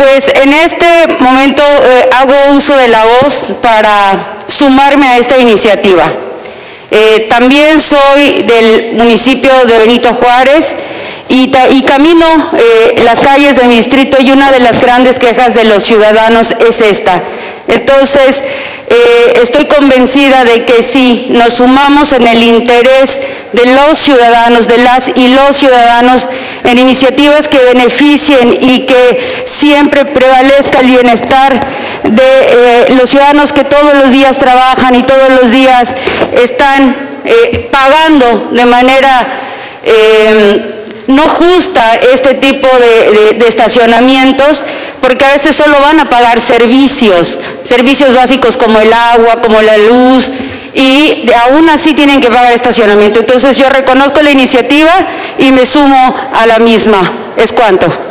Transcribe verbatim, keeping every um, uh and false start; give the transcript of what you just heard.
Pues en este momento eh, hago uso de la voz para sumarme a esta iniciativa. Eh, también soy del municipio de Benito Juárez y, y camino eh, las calles de mi distrito, y una de las grandes quejas de los ciudadanos es esta. Entonces, eh, estoy convencida de que si nos sumamos en el interés de los ciudadanos, de las y los ciudadanos, en iniciativas que beneficien y que siempre prevalezca el bienestar de eh, los ciudadanos que todos los días trabajan y todos los días están eh, pagando de manera eh, no justa este tipo de, de, de estacionamientos, porque a veces solo van a pagar servicios, servicios básicos como el agua, como la luz, y aún así tienen que pagar estacionamiento. Entonces yo reconozco la iniciativa y me sumo a la misma. Es cuanto.